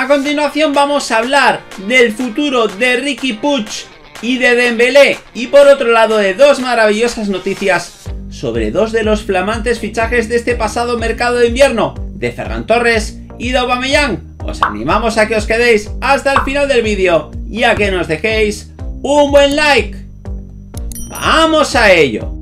A continuación vamos a hablar del futuro de Riqui Puig y de Dembélé, y por otro lado de dos maravillosas noticias sobre dos de los flamantes fichajes de este pasado mercado de invierno, de Ferran Torres y de Aubameyang. Os animamos a que os quedéis hasta el final del vídeo y a que nos dejéis un buen like. ¡Vamos a ello!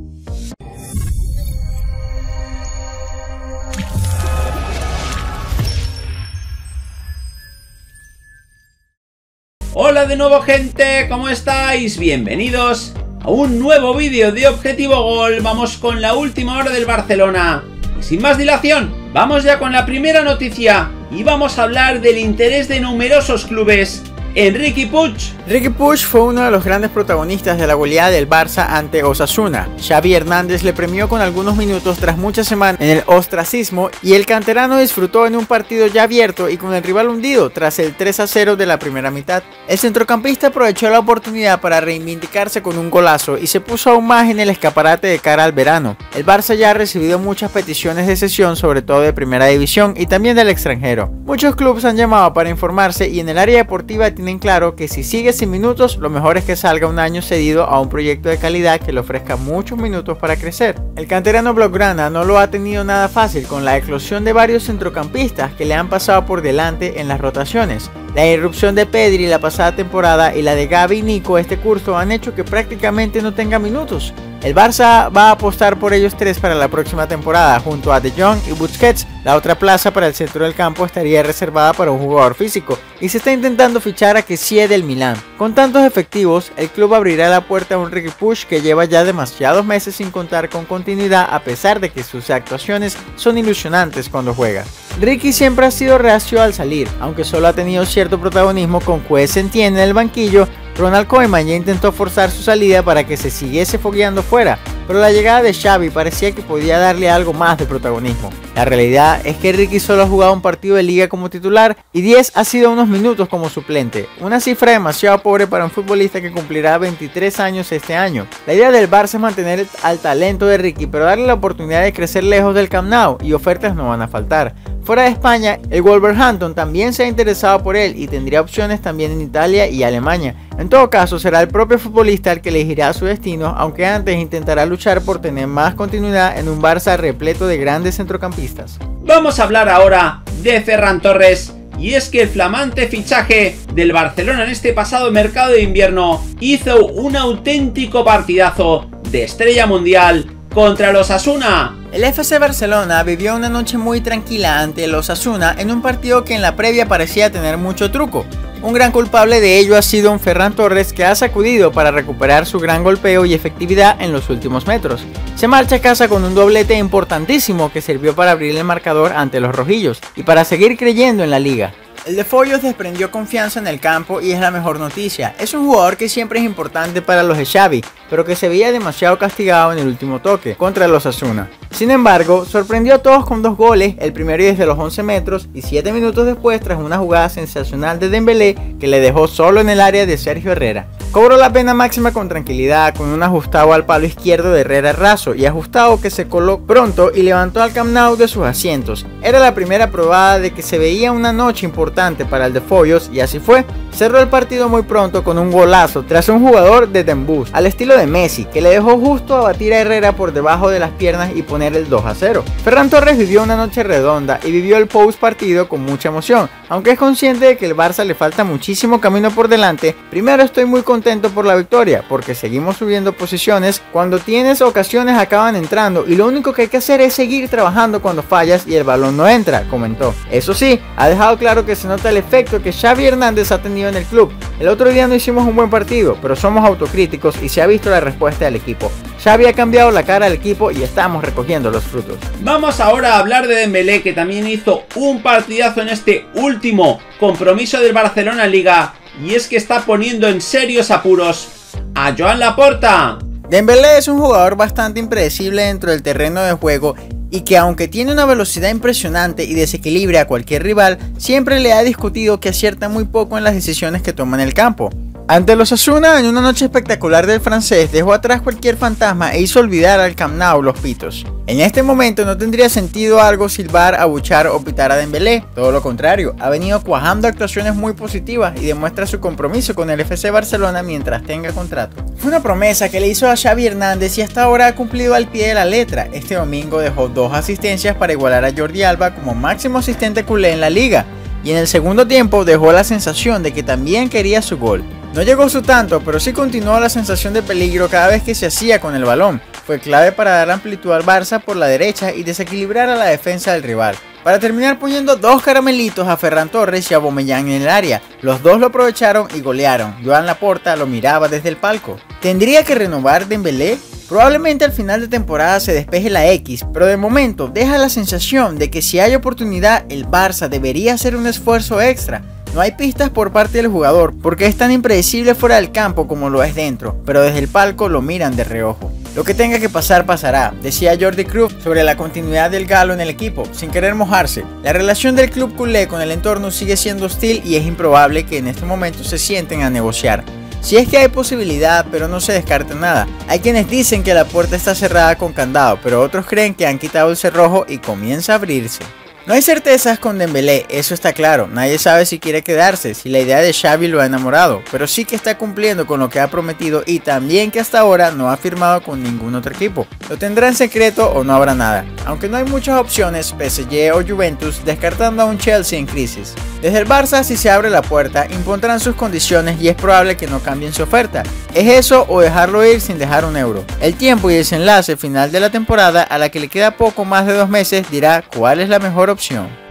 Hola de nuevo, gente, ¿cómo estáis? Bienvenidos a un nuevo vídeo de Objetivo Gol. Vamos con la última hora del Barcelona. Y sin más dilación, vamos ya con la primera noticia y vamos a hablar del interés de numerosos clubes en Riqui Puig. Riqui Puig fue uno de los grandes protagonistas de la goleada del Barça ante Osasuna. Xavi Hernández le premió con algunos minutos tras muchas semanas en el ostracismo y el canterano disfrutó en un partido ya abierto y con el rival hundido tras el 3-0 de la primera mitad. El centrocampista aprovechó la oportunidad para reivindicarse con un golazo y se puso aún más en el escaparate de cara al verano. El Barça ya ha recibido muchas peticiones de cesión, sobre todo de primera división y también del extranjero. Muchos clubes han llamado para informarse y en el área deportiva tienen claro que si sigue sin minutos, lo mejor es que salga un año cedido a un proyecto de calidad que le ofrezca muchos minutos para crecer. El canterano blaugrana no lo ha tenido nada fácil con la eclosión de varios centrocampistas que le han pasado por delante en las rotaciones. La irrupción de Pedri la pasada temporada y la de Gavi y Nico este curso han hecho que prácticamente no tenga minutos. El Barça va a apostar por ellos tres para la próxima temporada, junto a De Jong y Busquets. La otra plaza para el centro del campo estaría reservada para un jugador físico y se está intentando fichar a Kessie del Milán. Con tantos efectivos, el club abrirá la puerta a un Riqui Puig que lleva ya demasiados meses sin contar con continuidad, a pesar de que sus actuaciones son ilusionantes cuando juega. Riqui siempre ha sido reacio al salir, aunque solo ha tenido cierto protagonismo con Juez en tienda en el banquillo. Ronald Koeman ya intentó forzar su salida para que se siguiese fogueando fuera, pero la llegada de Xavi parecía que podía darle algo más de protagonismo. La realidad es que Riqui solo ha jugado un partido de liga como titular y 10 ha sido unos minutos como suplente, una cifra demasiado pobre para un futbolista que cumplirá 23 años este año. La idea del Barça es mantener al talento de Riqui, pero darle la oportunidad de crecer lejos del Camp Nou, y ofertas no van a faltar. Fuera de España, el Wolverhampton también se ha interesado por él y tendría opciones también en Italia y Alemania. En todo caso, será el propio futbolista el que elegirá su destino, aunque antes intentará luchar por tener más continuidad en un Barça repleto de grandes centrocampistas. Vamos a hablar ahora de Ferran Torres, y es que el flamante fichaje del Barcelona en este pasado mercado de invierno hizo un auténtico partidazo de estrella mundial contra el Osasuna. El FC Barcelona vivió una noche muy tranquila ante el Osasuna en un partido que en la previa parecía tener mucho truco. Un gran culpable de ello ha sido un Ferran Torres que ha sacudido para recuperar su gran golpeo y efectividad en los últimos metros. Se marcha a casa con un doblete importantísimo que sirvió para abrir el marcador ante los rojillos y para seguir creyendo en la liga. El de Follos desprendió confianza en el campo y es la mejor noticia. Es un jugador que siempre es importante para los de Xavi, pero que se veía demasiado castigado en el último toque contra los Osasuna. Sin embargo, sorprendió a todos con dos goles, el primero desde los 11 metros y 7 minutos después tras una jugada sensacional de Dembélé que le dejó solo en el área de Sergio Herrera. Cobró la pena máxima con tranquilidad, con un ajustado al palo izquierdo de Herrera raso y ajustado que se coló pronto y levantó al Camp Nou de sus asientos. Era la primera probada de que se veía una noche importante para el de Follos y así fue. Cerró el partido muy pronto con un golazo tras un jugador de Dembus, al estilo de Messi, que le dejó justo abatir a Herrera por debajo de las piernas y poner el 2-0. Ferran Torres vivió una noche redonda y vivió el post partido con mucha emoción, aunque es consciente de que el Barça le falta muchísimo camino por delante. Primero, estoy muy contento por la victoria, porque seguimos subiendo posiciones, cuando tienes ocasiones acaban entrando y lo único que hay que hacer es seguir trabajando cuando fallas y el balón no entra, comentó. Eso sí, ha dejado claro que se nota el efecto que Xavi Hernández ha tenido en el club. El otro día no hicimos un buen partido, pero somos autocríticos y se ha visto la respuesta del equipo. Xavi ha cambiado la cara del equipo y estamos recogiendo los frutos. Vamos ahora a hablar de Dembélé, que también hizo un partidazo en este último compromiso del Barcelona Liga, y es que está poniendo en serios apuros a Joan Laporta. Dembélé es un jugador bastante impredecible dentro del terreno de juego y que, aunque tiene una velocidad impresionante y desequilibra a cualquier rival, siempre le ha discutido que acierta muy poco en las decisiones que toma en el campo. Ante los Osasuna, en una noche espectacular del francés, dejó atrás cualquier fantasma e hizo olvidar al Camp Nou los pitos. En este momento no tendría sentido algo silbar, abuchar o pitar a Dembélé, todo lo contrario, ha venido cuajando actuaciones muy positivas y demuestra su compromiso con el FC Barcelona mientras tenga contrato. Fue una promesa que le hizo a Xavi Hernández y hasta ahora ha cumplido al pie de la letra. Este domingo dejó 2 asistencias para igualar a Jordi Alba como máximo asistente culé en la liga, y en el segundo tiempo dejó la sensación de que también quería su gol. No llegó su tanto, pero sí continuó la sensación de peligro cada vez que se hacía con el balón. Fue clave para dar amplitud al Barça por la derecha y desequilibrar a la defensa del rival, para terminar poniendo 2 caramelitos a Ferran Torres y a Aubameyang en el área. Los dos lo aprovecharon y golearon. Joan Laporta lo miraba desde el palco. ¿Tendría que renovar Dembélé? Probablemente al final de temporada se despeje la X, pero de momento deja la sensación de que si hay oportunidad el Barça debería hacer un esfuerzo extra. No hay pistas por parte del jugador porque es tan impredecible fuera del campo como lo es dentro, pero desde el palco lo miran de reojo. Lo que tenga que pasar pasará, decía Jordi Cruyff sobre la continuidad del galo en el equipo, sin querer mojarse. La relación del club culé con el entorno sigue siendo hostil y es improbable que en este momento se sienten a negociar. Si es que hay posibilidad, pero no se descarta nada. Hay quienes dicen que la puerta está cerrada con candado, pero otros creen que han quitado el cerrojo y comienza a abrirse. No hay certezas con Dembélé, eso está claro. Nadie sabe si quiere quedarse, si la idea de Xavi lo ha enamorado, pero sí que está cumpliendo con lo que ha prometido y también que hasta ahora no ha firmado con ningún otro equipo. Lo tendrá en secreto o no habrá nada. Aunque no hay muchas opciones, PSG o Juventus, descartando a un Chelsea en crisis. Desde el Barça, si se abre la puerta, impondrán sus condiciones y es probable que no cambien su oferta. ¿Es eso o dejarlo ir sin dejar un euro? El tiempo y el desenlace final de la temporada, a la que le queda poco más de 2 meses, dirá cuál es la mejor opción.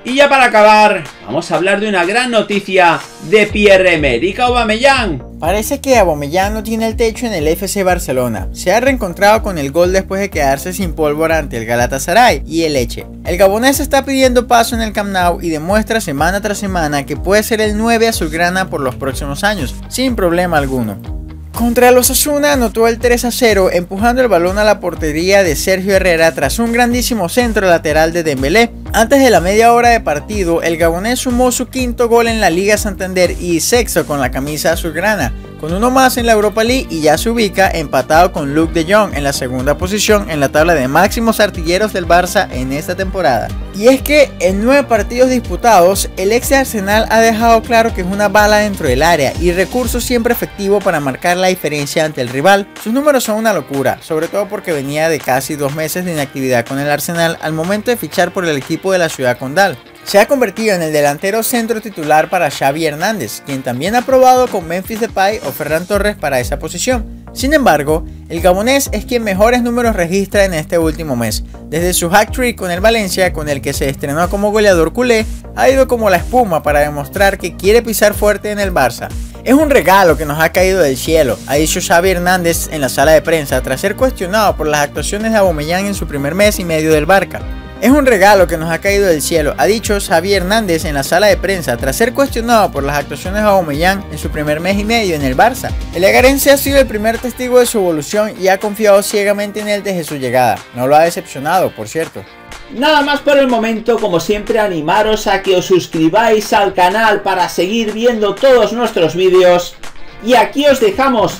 Y ya para acabar, vamos a hablar de una gran noticia de Pierre-Emerick Aubameyang. Parece que Aubameyang no tiene el techo en el FC Barcelona. Se ha reencontrado con el gol después de quedarse sin pólvora ante el Galatasaray y el Eche. El gabonés está pidiendo paso en el Camp Nou y demuestra semana tras semana que puede ser el 9 azulgrana por los próximos años, sin problema alguno. Contra los Osasuna anotó el 3-0 empujando el balón a la portería de Sergio Herrera tras un grandísimo centro lateral de Dembélé. Antes de la media hora de partido, el gabonés sumó su 5.º gol en la Liga Santander y 6.º con la camisa azulgrana, con 1 más en la Europa League, y ya se ubica empatado con Luke de Jong en la 2.ª posición en la tabla de máximos artilleros del Barça en esta temporada. Y es que en 9 partidos disputados, el ex de Arsenal ha dejado claro que es una bala dentro del área y recurso siempre efectivo para marcar la diferencia ante el rival. Sus números son una locura, sobre todo porque venía de casi 2 meses de inactividad con el Arsenal al momento de fichar por el equipo de la ciudad condal. Se ha convertido en el delantero centro titular para Xavi Hernández, quien también ha probado con Memphis Depay o Ferran Torres para esa posición. Sin embargo, el gabonés es quien mejores números registra en este último mes. Desde su hat-trick con el Valencia, con el que se estrenó como goleador culé, ha ido como la espuma para demostrar que quiere pisar fuerte en el Barça. Es un regalo que nos ha caído del cielo, ha dicho Xavi Hernández en la sala de prensa tras ser cuestionado por las actuaciones de Aubameyang en su primer mes y medio del Barça. Es un regalo que nos ha caído del cielo, ha dicho Xavi Hernández en la sala de prensa tras ser cuestionado por las actuaciones de Aubameyang en su primer mes y medio en el Barça. El egarense ha sido el primer testigo de su evolución y ha confiado ciegamente en él desde su llegada. No lo ha decepcionado, por cierto. Nada más por el momento, como siempre animaros a que os suscribáis al canal para seguir viendo todos nuestros vídeos. Y aquí os dejamos